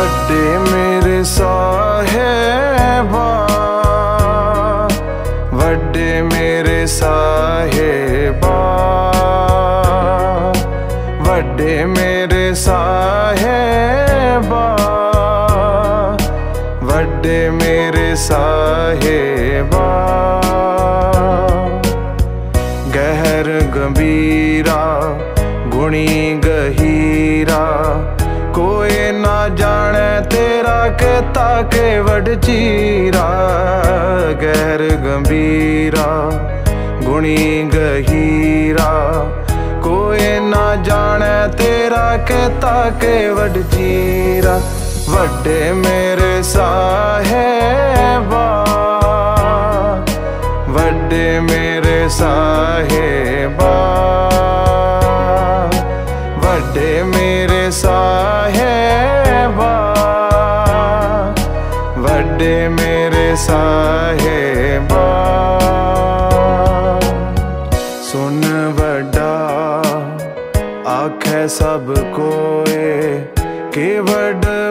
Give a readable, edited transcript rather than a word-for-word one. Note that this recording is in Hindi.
बड़े मेरे साहेबा, बड़े मेरे साहेबा, बड़े मेरे साहेबा, बड़े मेरे साहेबा। गहर गंभीरा गुणी गहीरा, कोई ना जाने तेरा कहता के वडचीरा। गहर गंभीरा गुणी गहीरा, कोई ना जाने तेरा कहता के वडचीरा। वड्डे मेरे साहेबा, वड्डे मेरे साहेबा, वड्डे मेरे साहेबा, वड्डे मेरे साहेबा। सुन वड्डा आखे सब कोए के वड्डा